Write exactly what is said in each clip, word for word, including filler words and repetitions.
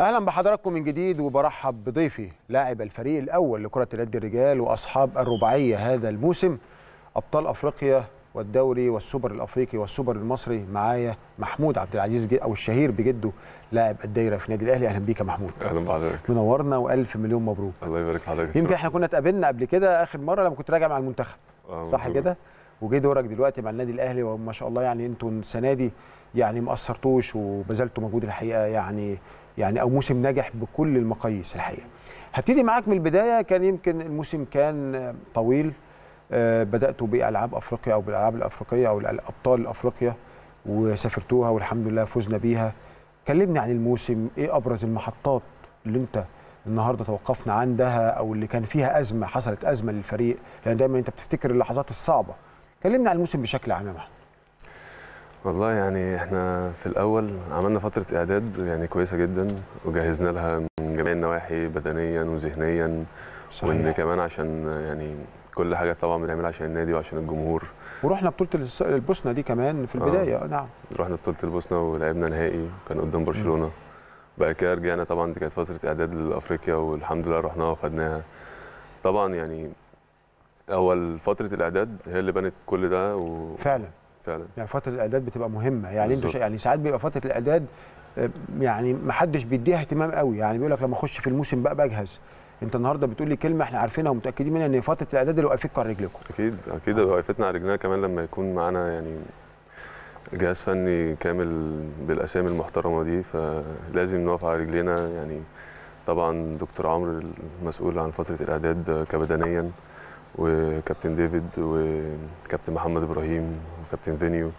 اهلا بحضراتكم من جديد، وبرحب بضيفي لاعب الفريق الاول لكره نادي الرجال واصحاب الرباعيه هذا الموسم، ابطال افريقيا والدوري والسوبر الافريقي والسوبر المصري. معايا محمود عبد العزيز او الشهير بجده لاعب الدايره في نادي الاهلي. اهلا بيك يا محمود. اهلا بحضرتك، منورنا والف مليون مبروك. الله يبارك حضرتك. يمكن احنا كنا اتقابلنا قبل كده اخر مره لما كنت راجع مع المنتخب، صح كده؟ وجه دورك دلوقتي مع النادي الاهلي، وما شاء الله يعني انتوا السنه دي يعني ما قصرتوش وبذلتوا مجهود الحقيقه، يعني يعني او موسم ناجح بكل المقاييس الحقيقه. هبتدي معاك من البدايه. كان يمكن الموسم كان طويل، بداتوا بالعاب افريقيا او بالالعاب الافريقيه او الابطال الافريقيا وسافرتوها والحمد لله فزنا بيها. كلمني عن الموسم، ايه ابرز المحطات اللي انت النهارده توقفنا عندها او اللي كان فيها ازمه، حصلت ازمه للفريق؟ لان دايما انت بتفتكر اللحظات الصعبه. كلمنا عن الموسم بشكل عام يا محمد. والله يعني احنا في الاول عملنا فتره اعداد يعني كويسه جدا، وجهزنا لها من جميع النواحي بدنيا وذهنيا، وان كمان عشان يعني كل حاجه طبعا بنعملها عشان النادي وعشان الجمهور. ورحنا بطوله البوسنه دي كمان في البدايه. آه. نعم، رحنا بطوله البوسنه ولعبنا نهائي كان قدام برشلونه. بعد كده رجعنا، طبعا دي كانت فتره اعداد لافريقيا والحمد لله رحناها وخدناها. طبعا يعني اول فتره الاعداد هي اللي بنت كل ده و... فعلا فعلا يعني فتره الاعداد بتبقى مهمه يعني. انتوا يعني ساعات بيبقى فتره الاعداد يعني ما حدش بيديها اهتمام قوي، يعني بيقول لك لما اخش في الموسم بقى بجهز. انت النهارده بتقول لي كلمه احنا عارفينها ومتاكدين منها، ان فتره الاعداد اللي وقفتكم على رجلكم. اكيد اكيد وقفتنا على رجلنا، كمان لما يكون معانا يعني جهاز فني كامل بالاسامي المحترمه دي، فلازم نقف على رجلينا يعني. طبعا دكتور عمرو المسؤول عن فتره الاعداد كبدنيا، وكابتن ديفيد وكابتن محمد ابراهيم وكابتن فينيو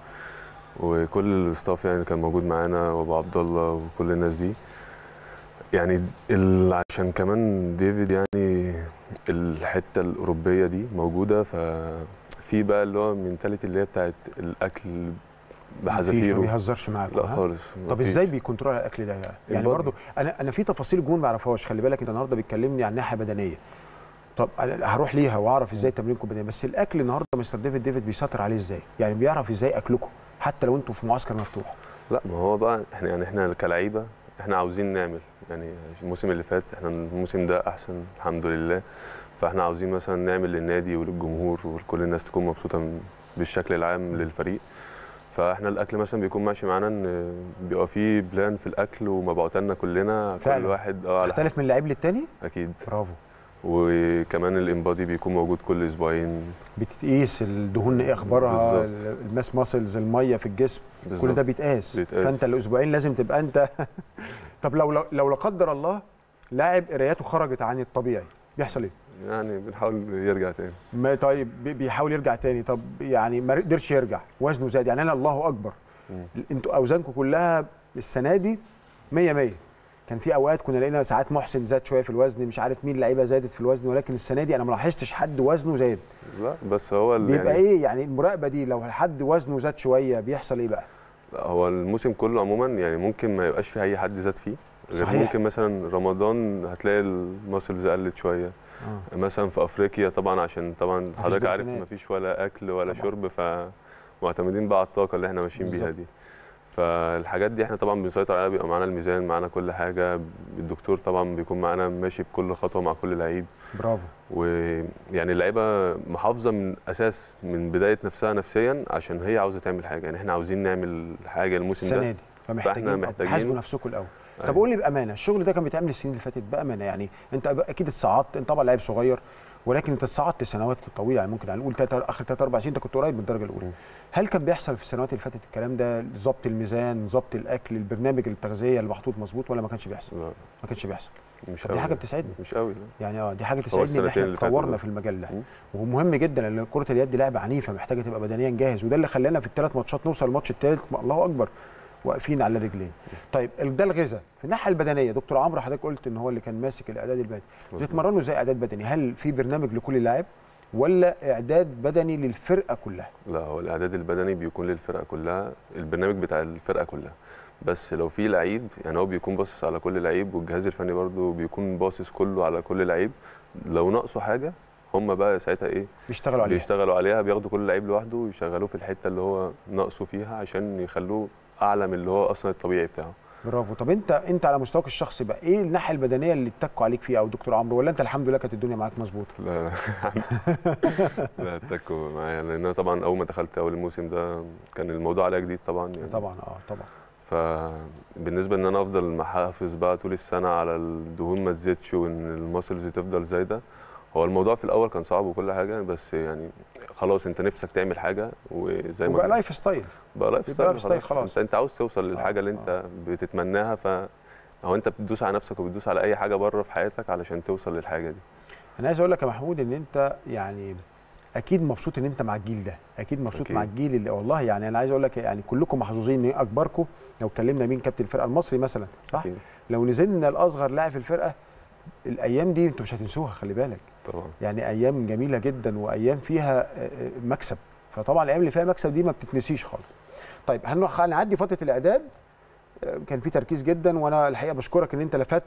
وكل الاستاف يعني كان موجود معانا، وابو عبد الله وكل الناس دي يعني. عشان كمان ديفيد يعني الحته الاوروبيه دي موجوده، ففي بقى اللي هو المنتاليتي اللي هي بتاعت الاكل بحذافيره، ما بيهزرش معاك لا خالص. طب ازاي بيكنترول على الاكل ده يعني؟ يعني برضه انا انا في تفاصيل جون ما اعرفهاش، خلي بالك انت النهارده بتكلمني عن ناحيه بدنيه. طب انا هروح ليها واعرف ازاي تمرينكم بدني، بس الاكل النهارده مستر ديفيد ديفيد بيسيطر عليه ازاي؟ يعني بيعرف ازاي اكلكم حتى لو انتم في معسكر مفتوح؟ لا ما هو بقى احنا يعني احنا كلاعيبه احنا عاوزين نعمل يعني. الموسم اللي فات احنا الموسم ده احسن الحمد لله، فاحنا عاوزين مثلا نعمل للنادي وللجمهور وكل الناس تكون مبسوطه بالشكل العام للفريق. فاحنا الاكل مثلا بيكون ماشي معانا، ان بيبقى فيه بلان في الاكل ومبعوتنا كلنا فعلا. كل واحد اه يختلف من لعيب للتاني. اكيد برافو. وكمان الانبادي بيكون موجود كل اسبوعين، بتتقيس الدهون ايه اخبارها، الماس ماسلز، الميه في الجسم، بالزبط. كل ده بيتقاس، فانت الاسبوعين لازم تبقى انت طب لو لو, لو لا قدر الله لاعب قراياته خرجت عن الطبيعي بيحصل ايه؟ يعني بنحاول يرجع تاني. ما طيب بيحاول يرجع تاني. طب يعني ما قدرش يرجع، وزنه زاد يعني. انا الله اكبر، انتوا اوزانكم كلها السنه دي مية مية. كان في اوقات كنا لقينا ساعات محسن زاد شويه في الوزن، مش عارف مين لعيبه زادت في الوزن، ولكن السنه دي انا ما لاحظتش حد وزنه زاد. لا بس هو بيبقى يعني ايه يعني المراقبه دي لو حد وزنه زاد شويه بيحصل ايه بقى؟ لا هو الموسم كله عموما يعني ممكن ما يبقاش في اي حد زاد فيه، غير صحيح. ممكن مثلا رمضان هتلاقي الماسلز قلت شويه. آه. مثلا في افريقيا طبعا، عشان طبعا حضرتك عارف ما فيش ولا اكل ولا طبعا. شرب، فمعتمدين بقى على الطاقه اللي احنا ماشيين بيها دي. فالحاجات دي احنا طبعا بنسيطر عليها، بيبقى معانا الميزان، معانا كل حاجه، الدكتور طبعا بيكون معانا ماشي بكل خطوه مع كل لعيب. برافو. ويعني اللعيبه محافظه من اساس من بدايه نفسها نفسيا، عشان هي عاوزه تعمل حاجه يعني. احنا عاوزين نعمل حاجه الموسم ده السنه دي، فاحنا محتاجين حاسبوا نفسكم الاول. طب أيه. قول لي بامانه الشغل ده كان بيتعمل السنين اللي فاتت بامانه يعني؟ انت اكيد اتصعدت، انت طبعا لعيب صغير ولكن انت اتصعدت سنوات طويله يعني، ممكن هنقول اخر ثلاث اربع سنين انت كنت قريب من الدرجه الاولى. هل كان بيحصل في السنوات اللي فاتت الكلام ده، ظبط الميزان، ظبط الاكل، البرنامج التغذيه اللي محطوط مظبوط، ولا ما كانش بيحصل؟ لا ما كانش بيحصل. مش قوي. دي حاجه بتسعدني. مش قوي يعني. اه دي حاجه تسعدني ان احنا اتطورنا في المجال ده، ومهم جدا لان كره اليد لعبه عنيفه محتاجه تبقى بدنيا جاهز، وده اللي خلانا في الثلاث ماتشات نوصل الماتش الثالث الله اكبر واقفين على رجلين. طيب ده الغذاء، في الناحيه البدنيه دكتور عمرو حضرتك قلت ان هو اللي كان ماسك الاعداد البدني، بتتمرنوا ازاي اعداد بدني؟ هل في برنامج لكل لاعب ولا اعداد بدني للفرقه كلها؟ لا هو الاعداد البدني بيكون للفرقه كلها، البرنامج بتاع الفرقه كلها، بس لو في لعيب يعني هو بيكون باصص على كل لعيب، والجهاز الفني برضه بيكون باصص كله على كل لعيب، لو ناقصه حاجه هم بقى ساعتها ايه بيشتغلوا عليها بيشتغلوا عليها بياخدوا كل لعيب لوحده ويشغلوه في الحته اللي هو ناقصه فيها، عشان يخلوه اعلى من اللي هو اصلا الطبيعي بتاعه. برافو. طب انت انت على مستواك الشخصي بقى ايه الناحيه البدنيه اللي اتكوا عليك فيها او دكتور عمرو، ولا انت الحمد لله كانت الدنيا معاك مظبوطه؟ لا لا اتكوا معايا، لان انا طبعا اول ما دخلت اول الموسم ده كان الموضوع عليا جديد طبعا يعني. طبعا اه طبعا. فبالنسبه ان انا افضل محافظ بقى طول السنه على الدهون ما تزيدش وان الماسلز تفضل زايده، هو الموضوع في الاول كان صعب وكل حاجه، بس يعني خلاص انت نفسك تعمل حاجه وزي ما بقى لايف ستايل بقى لايف ستايل خلاص, خلاص. انت, انت عاوز توصل للحاجه اللي انت بتتمناها، فهو انت بتدوس على نفسك وبتدوس على اي حاجه بره في حياتك علشان توصل للحاجه دي. انا عايز اقول لك يا محمود ان انت يعني اكيد مبسوط ان انت مع الجيل ده، اكيد مبسوط أكيد. مع الجيل اللي والله يعني انا عايز اقول لك يعني كلكم محظوظين ان اكبركم، لو اتكلمنا مين كابتن الفرقه المصري مثلا صح أكيد. لو نزلنا الاصغر لاعب في الفرقه الايام دي انتوا مش هتنسوها، خلي بالك طبعا يعني ايام جميله جدا وايام فيها مكسب، فطبعا الايام اللي فيها مكسب دي ما بتتنسيش خالص. طيب هنروح هنعدي فتره الاعداد، كان في تركيز جدا، وانا الحقيقه بشكرك ان انت لفت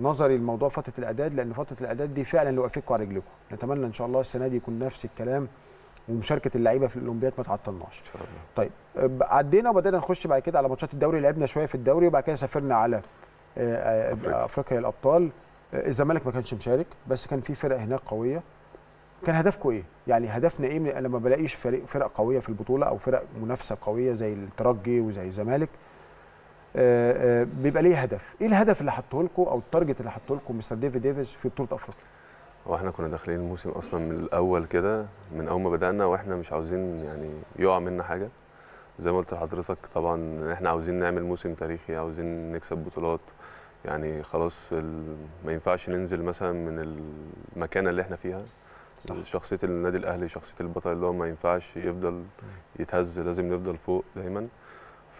نظري الموضوع فتره الاعداد، لان فتره الاعداد دي فعلا اللي واقفكوا على رجلكم، نتمنى ان شاء الله السنه دي يكون نفس الكلام ومشاركه اللعيبه في الاولمبياد ما تعطلناش ان شاء الله. طيب عدينا وبدانا نخش بعد كده على ماتشات الدوري، لعبنا شويه في الدوري وبعد كده سافرنا على أفريقيا. افريقيا الابطال، الزمالك ما كانش مشارك بس كان في فرق هناك قويه. كان هدفكم ايه؟ يعني هدفنا ايه؟ انا ما بلاقيش فرق فرق قويه في البطوله او فرق منافسه قويه زي الترجي وزي الزمالك. أه أه بيبقى ليه هدف، ايه الهدف اللي حطه لكم او التارجت اللي حطه لكم مستر ديفيد ديفيز في بطوله افريقيا؟ هو احنا كنا داخلين الموسم اصلا من الاول كده، من اول ما بدانا واحنا مش عاوزين يعني يقع منا حاجه. زي ما قلت لحضرتك طبعا احنا عاوزين نعمل موسم تاريخي، عاوزين نكسب بطولات، يعني خلاص ما ينفعش ننزل مثلا من المكانه اللي احنا فيها صح. شخصيه النادي الاهلي شخصيه البطل اللي هو ما ينفعش يفضل يتهز، لازم نفضل فوق دايما.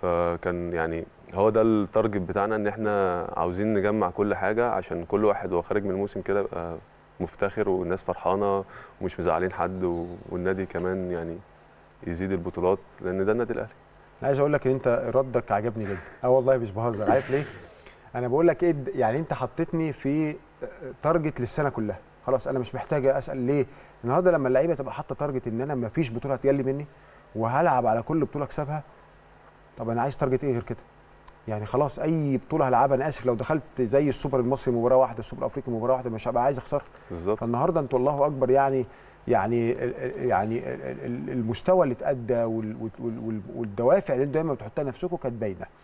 فكان يعني هو ده التارجت بتاعنا، ان احنا عاوزين نجمع كل حاجه عشان كل واحد وهو خارج من الموسم كده يبقى مفتخر والناس فرحانه ومش مزعلين حد، والنادي كمان يعني يزيد البطولات لان ده النادي الاهلي. انا عايز اقول لك ان انت ردك عجبني جدا، اه والله مش بهزر. عارف ليه؟ انا بقول لك ايه يعني، انت حطيتني في تارجت للسنه كلها، خلاص انا مش محتاجه اسال ليه. النهارده لما اللعيبه تبقى حاطه تارجت ان انا ما فيش بطوله هتجلي مني وهلعب على كل بطوله اكسبها، طب انا عايز تارجت ايه غير كده؟ يعني خلاص اي بطوله هلعبها انا اسف لو دخلت زي السوبر المصري مباراه واحده، السوبر الافريقي مباراه واحده، مش هبقى عايز اخسرها. بالظبط. فالنهارده انتوا الله اكبر يعني يعني يعني المستوى اللي اتأدى والدوافع اللي انتوا دايما بتحطها لنفسكم كانت باينه.